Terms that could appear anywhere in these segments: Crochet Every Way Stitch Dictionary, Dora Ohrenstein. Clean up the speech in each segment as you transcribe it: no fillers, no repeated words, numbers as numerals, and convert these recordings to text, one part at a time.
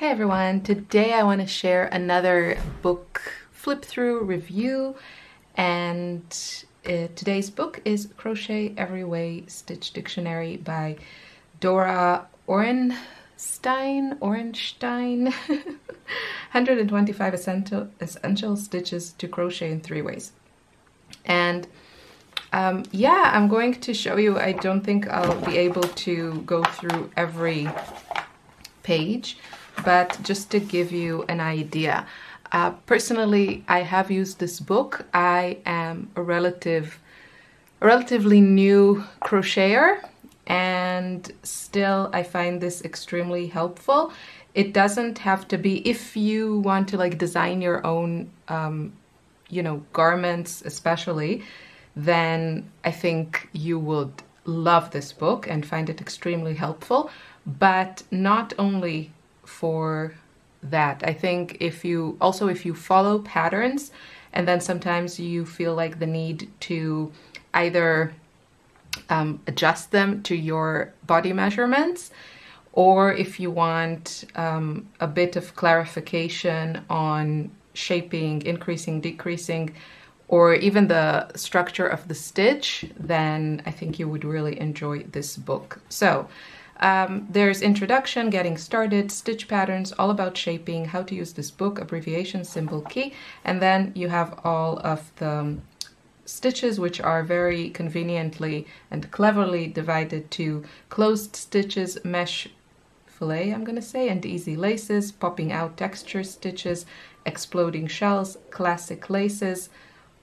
Hey everyone, today I want to share another book flip through review, and today's book is Crochet Every Way Stitch Dictionary by Dora Ohrenstein. 125 essential stitches to crochet in 3 ways. And yeah, I'm going to show you. I don't think I'll be able to go through every page, but just to give you an idea. Personally, I have used this book. I am a relatively new crocheter, and still I find this extremely helpful. It doesn't have to be, if you want to like design your own, you know, garments especially, then I think you would love this book and find it extremely helpful. But not only for that, I think if you follow patterns, and then sometimes you feel like the need to either adjust them to your body measurements, or if you want a bit of clarification on shaping, increasing, decreasing, or even the structure of the stitch, then I think you would really enjoy this book. So there's introduction, getting started, stitch patterns, all about shaping, how to use this book, abbreviation, symbol, key, and then you have all of the stitches, which are very conveniently and cleverly divided to closed stitches, mesh fillet, I'm gonna say, and easy laces, popping out texture stitches, exploding shells, classic laces,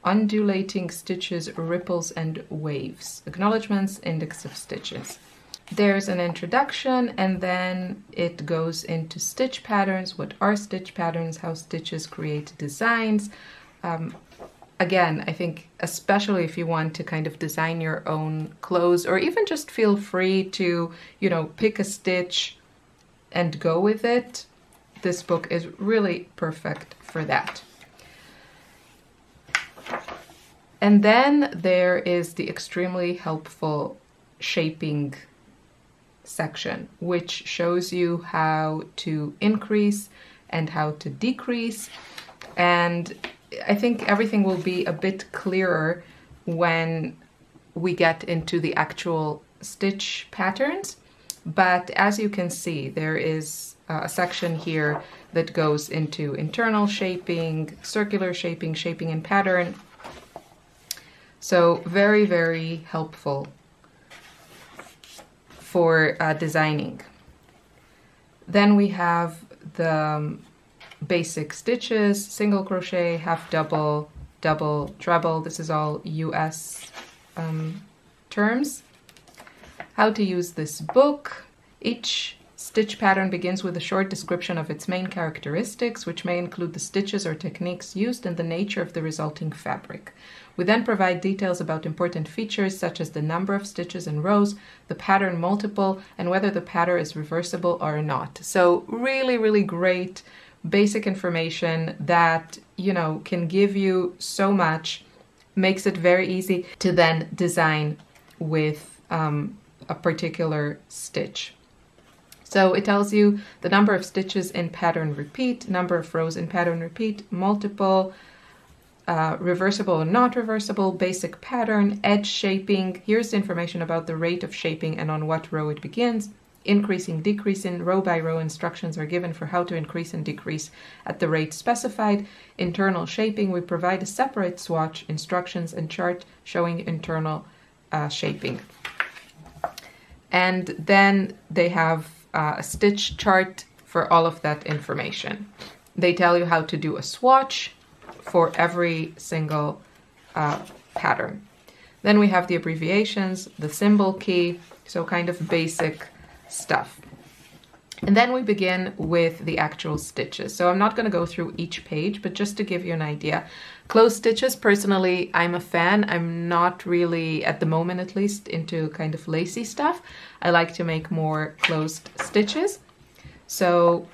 undulating stitches, ripples and waves, acknowledgements, index of stitches. There's an introduction, and then it goes into stitch patterns. What are stitch patterns? How stitches create designs. Again, I think especially if you want to kind of design your own clothes, or even just feel free to, you know, pick a stitch and go with it, this book is really perfect for that. And then there is the extremely helpful shaping section, which shows you how to increase and how to decrease, and I think everything will be a bit clearer when we get into the actual stitch patterns. But as you can see, there is a section here that goes into internal shaping, circular shaping, shaping in pattern, so very, very helpful for designing. Then we have the basic stitches, single crochet, half double, double, treble. This is all US terms. How to use this book. Each stitch pattern begins with a short description of its main characteristics, which may include the stitches or techniques used and the nature of the resulting fabric. We then provide details about important features such as the number of stitches and rows, the pattern multiple, and whether the pattern is reversible or not. So really, really great basic information that, you know, can give you so much, makes it very easy to then design with a particular stitch. So it tells you the number of stitches in pattern repeat, number of rows in pattern repeat, multiple, reversible and not reversible, basic pattern, edge shaping. Here's information about the rate of shaping and on what row it begins. Increasing, decreasing, row by row instructions are given for how to increase and decrease at the rate specified. Internal shaping, we provide a separate swatch, instructions and chart showing internal shaping. And then they have a stitch chart for all of that information. They tell you how to do a swatch for every single pattern. Then we have the abbreviations, the symbol key, so kind of basic stuff. And then we begin with the actual stitches. So I'm not going to go through each page, but just to give you an idea. Closed stitches, personally, I'm a fan. I'm not really, at the moment at least, into kind of lacy stuff. I like to make more closed stitches. So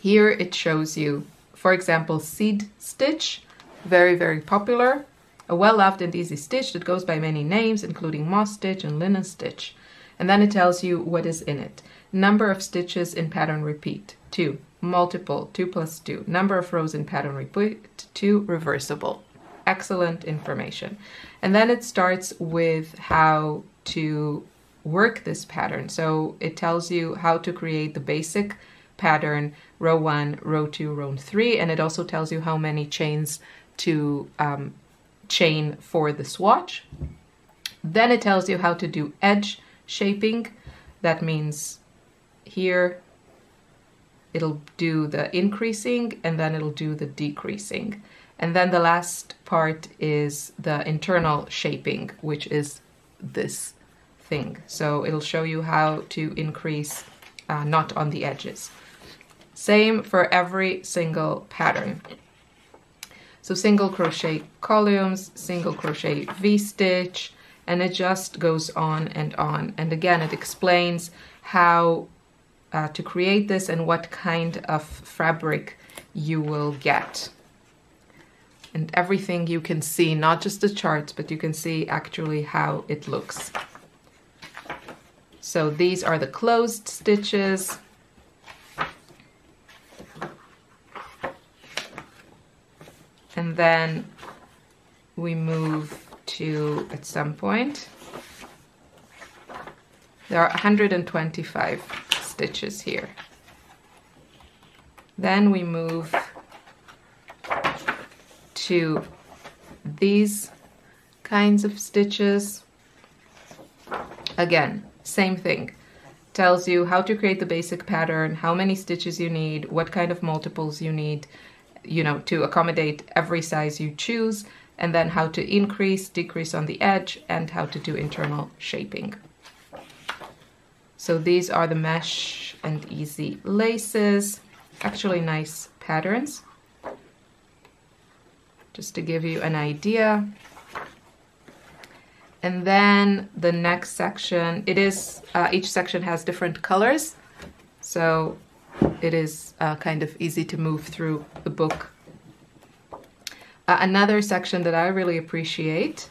here it shows you, for example, seed stitch, very, very popular, a well-loved and easy stitch that goes by many names, including moss stitch and linen stitch. And then it tells you what is in it. Number of stitches in pattern repeat, 2. Multiple, 2 plus 2. Number of rows in pattern repeat, 2. Reversible. Excellent information. And then it starts with how to work this pattern. So it tells you how to create the basic pattern, row 1, row 2, row 3, and it also tells you how many chains to chain for the swatch. Then it tells you how to do edge shaping. That means here it'll do the increasing and then it'll do the decreasing. And then the last part is the internal shaping, which is this thing. So it'll show you how to increase not on the edges. Same for every single pattern. So single crochet columns, single crochet V-stitch, and it just goes on. And again, it explains how to create this and what kind of fabric you will get. And everything you can see, not just the charts, but you can see actually how it looks. So these are the closed stitches. And then we move to, at some point, there are 125 stitches here. Then we move to these kinds of stitches. Again, same thing. Tells you how to create the basic pattern, how many stitches you need, what kind of multiples you need, you know, to accommodate every size you choose, and then how to increase, decrease on the edge, and how to do internal shaping. So these are the mesh and easy laces, actually nice patterns, just to give you an idea. And then the next section, it is, each section has different colors, so it is kind of easy to move through the book. Another section that I really appreciate,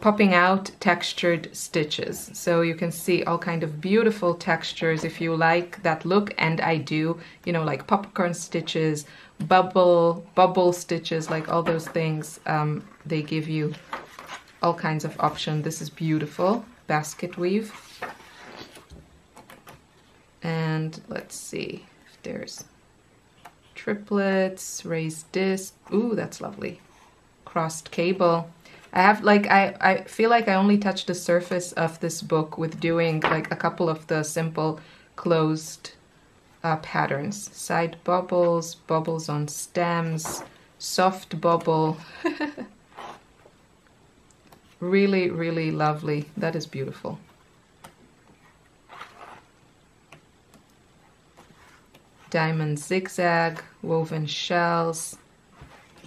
popping out textured stitches. So you can see all kind of beautiful textures if you like that look, and I do, you know, like popcorn stitches, bubble stitches, like all those things. They give you all kinds of options. This is beautiful, basket weave. And let's see if there's triplets, raised disc. Ooh, that's lovely. Crossed cable. I have, like, I feel like I only touched the surface of this book with doing like a couple of the simple closed patterns. Side bubbles, bubbles on stems, soft bubble. Really, really lovely. That is beautiful. Diamond zigzag, woven shells.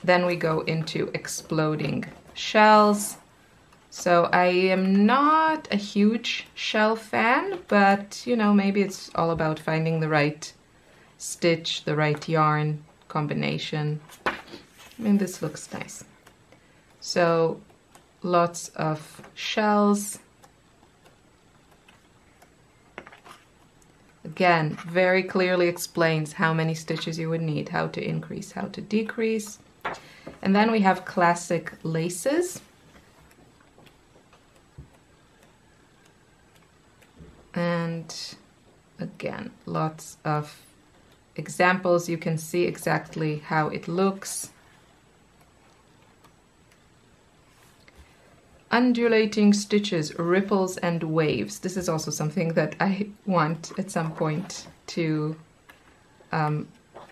Then we go into exploding shells. So I am not a huge shell fan, but you know, maybe it's all about finding the right stitch, the right yarn combination. I mean, this looks nice. So lots of shells. Again, very clearly explains how many stitches you would need, how to increase, how to decrease. And then we have classic laces. And again, lots of examples. You can see exactly how it looks. Undulating stitches, ripples and waves. This is also something that I want at some point to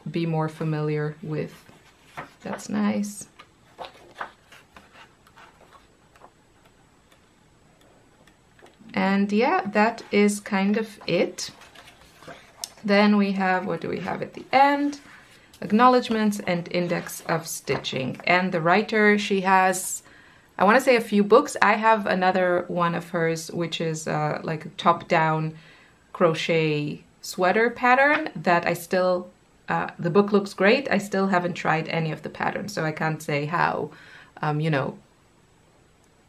be more familiar with. That's nice. And yeah, that is kind of it. Then we have, what do we have at the end? Acknowledgements and index of stitching. And the writer, she has, I want to say, a few books. I have another one of hers, which is like a top-down crochet sweater pattern that I still, the book looks great. I still haven't tried any of the patterns, so I can't say how, you know,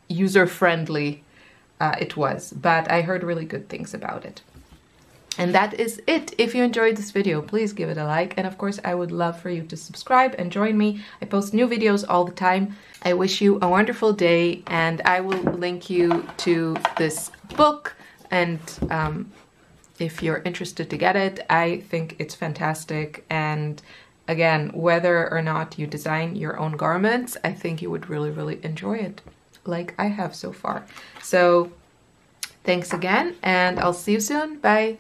user-friendly it was, but I heard really good things about it. And that is it. If you enjoyed this video, please give it a like, and of course I would love for you to subscribe and join me. I post new videos all the time. I wish you a wonderful day, and I will link you to this book, and if you're interested to get it, I think it's fantastic. And again, whether or not you design your own garments, I think you would really, really enjoy it, like I have so far. So thanks again, and I'll see you soon. Bye.